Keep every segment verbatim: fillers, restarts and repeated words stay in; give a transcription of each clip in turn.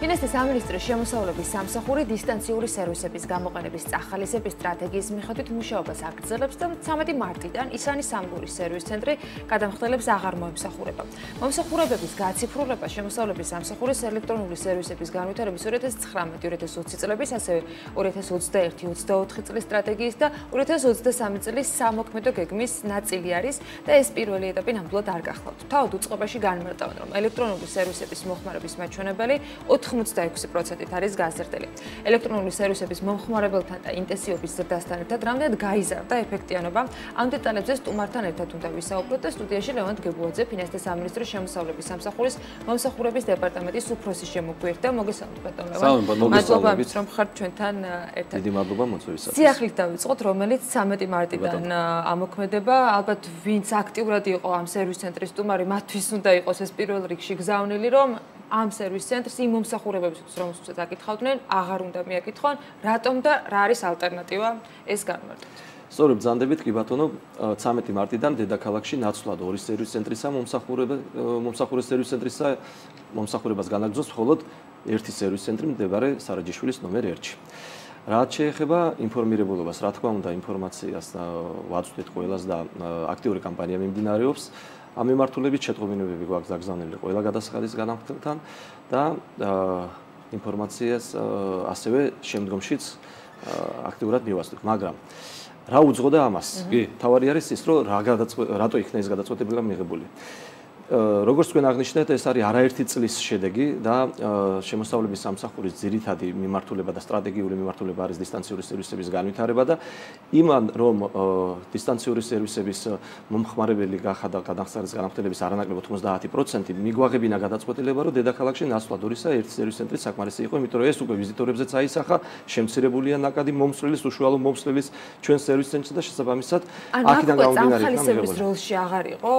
მინესტის სამინისტროს შემოსავლების სამსახური დისტანციური სერვისების გამოყენების წახალისების სტრატეგიის მიხედვით მუშაობას აგრძელებს და ცამეტი მარტიდან ისანი სამგურის სერვის ცენტრი გადამხდელებს აღარ მოემსახურება. Მომსახურებების გაციფრულება შემოსავლების სამსახურის ელექტრონული სერვისების განვითარების ორი ათას ცხრამეტი ორი ათას ოცი წლების, ასევე ორი ათას ოცდაერთი ოცდაოთხი წლის სტრატეგიის და ორი ათას ოცდასამი წლის სამოქმედო გეგმის ნაწილი არის და ეს პირველი ეტაპი ნამდვილად არ გახლავთ. თავად უწყებაში განმარტავენ, რომ ელექტრონული სერვისების მოხმარების მაჩვენებელი ოთხმოცდაექვსი პროცენტით არის გაზრდილი. Ელექტრონული სერვისების მომხმარებელთან და ინტენსივობის ზრდასთან ერთად რამდენად გაიზარდა ეფექტიანობა, ამ დეტალებზე სტუმართან ერთად უნდა ვისაუბროთ და სტუდიაში ლევანტ გებუაძე, ფინანსთა სამინისტროს შემოსავლების სამსახურის მომსახურების დეპარტამენტის უფროსი შემოგვიერთდა. მოგესალმებით ბატონო ლევანტ. მადლობა, რომ ხართ ჩვენთან ერთად. დიდი მადლობა მოწვევისათვის. სიახლით დავიწყოთ, რომელიც ცამეტი მარტიდან ამოქმედება. ალბათ ვინც აქტიურად იყო ამ სერვის ცენტრის სტუმარი, მათთვის უნდა იყოს ეს პირველ რიგში გზავნილი, რომ ამ სერვის ცენტრს იმ მომსახურებებს რომ უცებ აკითხავდნენ, აღარ უნდა მიაკითხონ, რატომ და რა არის ალტერნატივა ეს განმარტოთ. სწორედ ბრძანდებით კი ბატონო, ცამეტი მარტიდან დედაქალაქში ნაცვლად ორი სერვის ცენტრისა მომსახურების სერვის ცენტრისა მომსახურებას განაგრძობს, მხოლოდ ერთი სერვის ცენტრი მდებარე სარაჯიშვილის ნომერ ერთში. რაც შეეხება ინფორმირებულობას, რა თქმა უნდა, ინფორმაციას ვაწვდით ყველას და აქტიური კამპანია მიმდინარეობს. Am მიმართულებით შეტყობინებები გვაქვს დაგზავნილი ყველა გადასახადის განამტკიცებთან და ინფორმაციას ასევე შემდგომშიც აქტიურად მივასწრებთ, მაგრამ რა უძღოდა ამას? კი, თავარი არის ის, რომ რა რატო იქნა ეს გადაწყვეტილება მიღებული. Როგორც თქვენ აღნიშნეთ, ეს არის არაერთი წლის შედეგი და შემოსავლების სამსახურის ძირითადი მიმართულება და სტრატეგიული მიმართულება არის დისტანციური სერვისების განვითარება და იმან, რომ დისტანციური სერვისების მომხმარებელი გახდა გადახსნარის განხდელების არანაკლებ ოთხმოცდაათი პროცენტი, მიგვაღებინა გადაწყვეტილება, რომ დედაქალაქში ნაცვლად ორისა ერთი სერვის ცენტრი საკმარისი იყო, იმიტომ რომ ეს უკვე ვიზიტორებზეც აისახა, შემცირებულია ნაკადი მომსწრელის, უშუალო მომსწრელის ჩვენ სერვის ცენტრში და შესაბამისად აქედან გამომდინარე ხალხის როლში აღარ იყო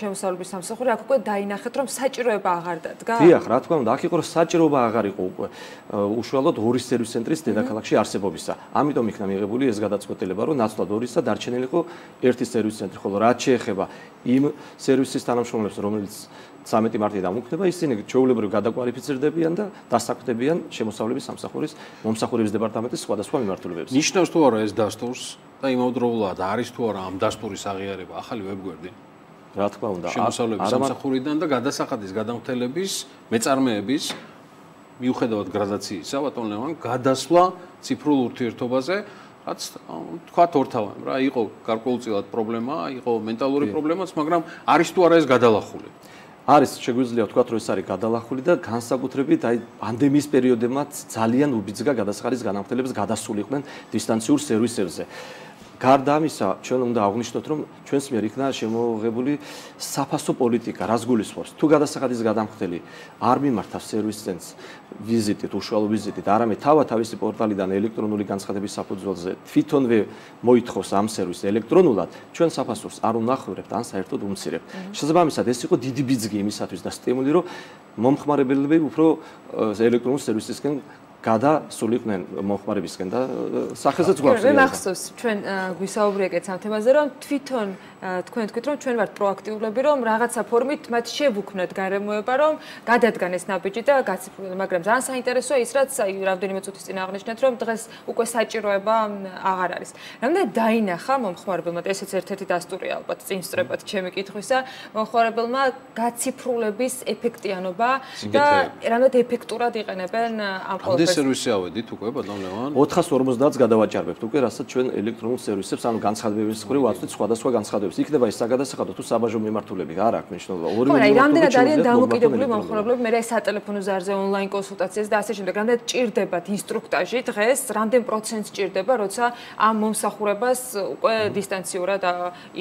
შემოსავლ სამსახური, აქ უკვე დაინახეთ, რომ საჭიროება აღარ დადგა. დიახ, რა თქმა უნდა, აქ იყო, რომ საჭიროება აღარ იყო უკვე უშუალოდ ორი სერვის ცენტრის დედაქალაქში არსებობისა. ამიტომ იქნა მიღებული ეს გადაწყვეტილება, რომ ნაცვლად ორისა დარჩენილიყო ერთი სერვის ცენტრი, ხოლო რაც შეეხება იმ სერვისის თანამშრომლებს, რომელიც ცამეტი მარტიდან მოქმედება, ისინი ჩვეულებრივ გადაკვალიფიცირდებიან და დასაკვდებიან შემოსავლების სამსახურის მომსახურების დეპარტამენტის სხვადასხვა მიმართულებებს. ნიშნავს თუ არა ეს დასტურს და იმავდროულად არის თუ არა ამ დასტურის აღიარება ახალი ვებგვერდი? Რა თქმა უნდა, შემოსავლების სამსახურიდან და გადასახადის გადამხდელების მეწარმეების მიუხედავად გრადაციისა, ბატონ ლევანტ, გადასვლა ციფრულ ურთიერთობაზე, რაც თქვათ ორთავამ რა, იყო გარკვეულწილად პრობლემა, იყო მენტალური პრობლემაც, მაგრამ არის თუ არა ეს გადალახული? Არის, შეგვიძლია ვთქვათ, რომ ეს არის გადალახული და განსაკუთრებით აი პანდემიის პერიოდებმაც ძალიან უბიძგა გადასახადის განამხდელებს გადასულიყვნენ დისტანციურ სერვისებზე. Გარდა ამისა, ჩვენ უნდა აღვნიშნოთ, რომ ჩვენს მიერ იქნა შემოღებული საფასო პოლიტიკა, რაც გულისხმობს, თუ გადასახადის გადამხდელი არ მიმართავს სერვის ცენტრს ვიზიტით, უშუალო ვიზიტით, არამედ თავად თავისი პორტალიდან ელექტრონული განცხადების საფუძველზე თვითონვე მოითხოვს ამ სერვისს ელექტრონულად, ჩვენ საფასურს არ უნახევრებთ, ან საერთოდ უმცირებთ. შესაბამისად, ეს იყო დიდი ბიძგი იმისათვის და სტიმული, რომ მომხმარებლები უფრო ელექტრონულ სერვისისკენ გადა სულიყვნენ მომხმარებისკენ და სახესაც გვაქვს. მე მახსოვს, ჩვენ გვისაუბრიეთ ამ თემაზე, რომ თვითონ თქვენ თქვით, რომ ჩვენ ვართ პროაქტიულები, რომ რაღაცა ფორმით მათ შევუქმნათ გარემოება, რომ გადადგან ეს ნაბიჯი და გაციფრონ, მაგრამ ძალიან საინტერესოა ის, რაც აი რამდენიმე წუთის წინ აღნიშნეთ, რომ დღეს უკვე საჭიროება აღარ არის. რამდენად დაინახა მომხმარებელმა, ესეც ერთ-ერთი დასტურია ალბათ წინსწრებად ჩემი კითხვისა, მომხმარებელმა გაციფრულების ეფექტიანობა და რამდენად ეფექტურად იყენებენ ამ ყოველს. სერვისი ავედით უკვე ბატონ ლევანტ. ოთხას ორმოცდაათს გადავაჭარბებთ უკვე, რასაც ჩვენ ელექტრონულ სერვისებს ან განცხადებების ხრივ ვაწვდით სხვადასხვა განცხადებებს. იქნება ის საგადასახადო თუ საბაჟო მიმართულებით, არა აქვს მნიშვნელობა. ორივე მიმართულებით. ხო, რამდენად არიან დამოკიდებული მომხმარებლები მე სატელეფონო ზარზე, ონლაინ კონსულტაციაზე და ასე შემდეგ. რამდენად ჭირდებათ ინსტრუქტაჟი დღეს, რამდენ პროცენტს ჭირდება, როცა ამ მომსახურებას უკვე დისტანციურად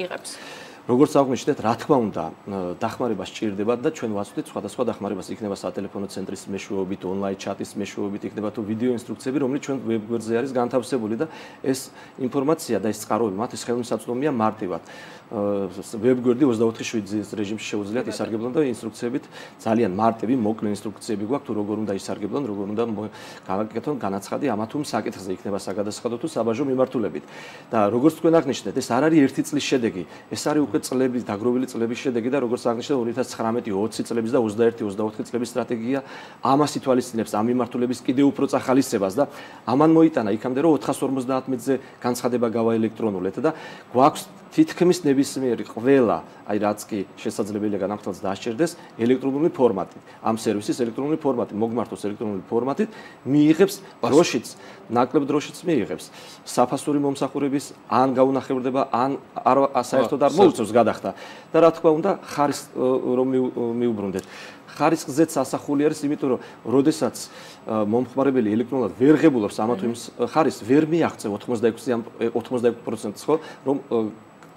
იღებს? Როგორც აღვნიშნეთ, რა თქმა უნდა, დახმარება სჭირდებათ და ჩვენ ვაწვდით სხვადასხვა დახმარებას, იქნება სატელეფონო ცენტრის მეშვეობით, ონლაინ ჩატის მეშვეობით, იქნება თუ ვიდეო ინსტრუქციები, რომელიც ჩვენ ვებგვერდზე არის განთავსებული და ეს ინფორმაცია და ეს წყაროები მათთვის ხელმისაწვდომია მარტივად. Web-gurdi ozdautxishvidzis rejimshe uzlat isargeblanda instruksiyabit ძალიან მარტივი მოკლე ინსტრუქციები გვაქვს თუ როგორ უნდა ისარგებლონ, როგორ უნდა გავაკეთონ განაცხადი ამა თუ იმ საკითხზე იქნება საგადასახადო თუ საბაჟო მიმართულებით. და როგორც თქვენ აღნიშნეთ, ეს არ არის ერთი წლის შედეგი, ეს არის უკვე წლების, დაგროვილი წლების შედეგი და როგორც აღნიშნეთ ორი ათას ცხრამეტი ოცი წლების და ოცდაერთი ოცდაოთხი წლების სტრატეგია ამას ითვალისწინებს ამ მიმართულების კიდევ უფრო წახალისებას და ამან მოიტანა იქამდე რომ ოთხას ორმოცდაათზე განცხადება გავაელექტრონულეთ და გვაქვს თითქმის ნებისმიერი ყველა, აი რაც კი შესაძლებელია განახტალს დააჭერდეს ელექტრონული ფორმატით. Ამ სერვისის ელექტრონული ფორმატი მოგმართოს ელექტრონული ფორმატით, მიიღებს დროშიც, ნაკლებ დროშიც მიიღებს. Საფასური მომსახურების ან გაუნახევრდება, ან საერთოდ არ მოუწევს გადახდა. და რა თქმა უნდა, ხარისხს რომ მიუბრუნდეთ. ხარისხზეც ასახული არის, იმიტომ რომ, როდესაც მომხმარებელი ელექტრონულად ვერ ღებულობს ამა თუ იმ ხარისხს, ვერ მიაღწევ ოთხმოცდაექვსი ოცდაექვსი პროცენტს, ხო, რომ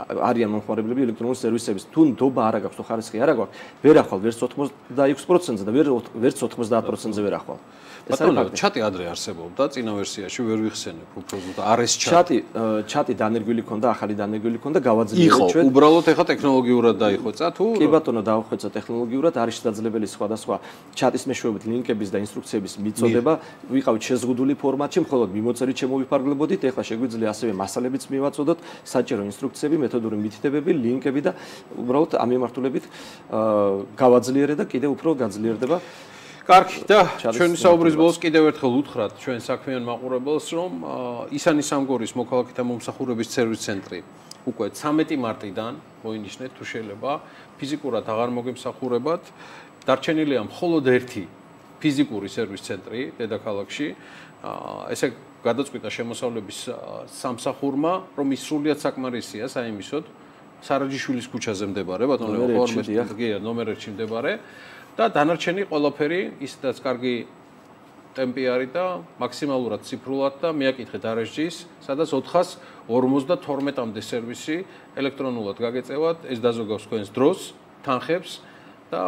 არიან მომხმარებლები ელექტრონულ სერვისების. Თუნ დობა არ აქვს, თუ ხარისხი არ აქვს, ვერ ახვალ ვერც ოთხმოცდაექვსი პროცენტზე და ვერც ოთხმოცდაათ პროცენტზე ვერ ახვალ. ბატონო, ჩატი ადრე არსებობდა, წინა ვერსიაში ვერ ვიხსენებ, უფრო ზუსტად არის ჩატი. ჩატი დანერგვილი ქონდა, ახალი დანერგვილი ქონდა, გავაძლიერეთ ჩვენ. იყო, უბრალოდ ეხა ტექნოლოგიურად დაიხვეწა თუ? კი ბატონო, დაიხვეწა ტექნოლოგიურად, არის შესაძლებელი სხვადასხვა ჩატის მეშვეობით ლინკების და ინსტრუქციების მიწოდება, ვიყავით შეზღუდული ფორმატში, მხოლოდ მიმოწერით შემოვიფარგლებოდით, ეხლა შეგვიძლია ასევე მასალებიც მივაწოდოთ, საჭირო ინსტრუქციები, მეთოდური მითითებები, ლინკები და უბრალოდ ამ მიმართულებით გავაძლიერეთ და კიდევ უფრო გაძლიერდება. Კარგი და ჩვენი საუბრის ბოლოს კიდევ ერთხელ უთხრათ ჩვენ საქმიან მაყურებელს, რომ ისანი სამგორის მოქალაქეთა მომსახურების სერვის ცენტრი უკვე ცამეტი მარტიდან მოინიშნეთ, თუ შეიძლება ფიზიკურად აღარ მოგემსახურებათ, დარჩენილია მხოლოდ ერთი ფიზიკური სერვის ცენტრი დედაქალაქში. ესე გადაწყვიტა შემოსავლების სამსახურმა, რომ ის სრულიად საკმარისია, საიმისოდ სარაჯიშვილის ქუჩაზე მდებარე, ბატონო, ორი ნომერში მდებარე. Da, დანარჩენი ყველაფერი, ისედაც კარგი ტემპი არის და მაქსიმალურად ციფრულად და მიაკითხეთ არაჯის, სადაც ოთხას ორმოცდათორმეტამდე სერვისი ელექტრონულად გაგეწევათ, ეს დაზოგავს თქვენს დროს, თანხებს და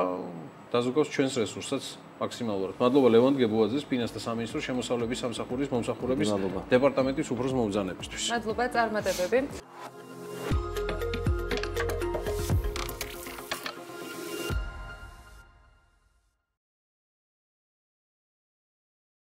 დაზოგავს ჩვენს რესურსსაც მაქსიმალურად. Მადლობა ლევანტ გებუაძეს, ფინანსთა სამინისტროს შემოსავლების სამსახურის მომსახურების დეპარტამენტის უფროს მოუძანებისთვის. Მადლობა, წარმატებები.